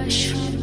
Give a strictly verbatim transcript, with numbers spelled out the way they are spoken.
rush.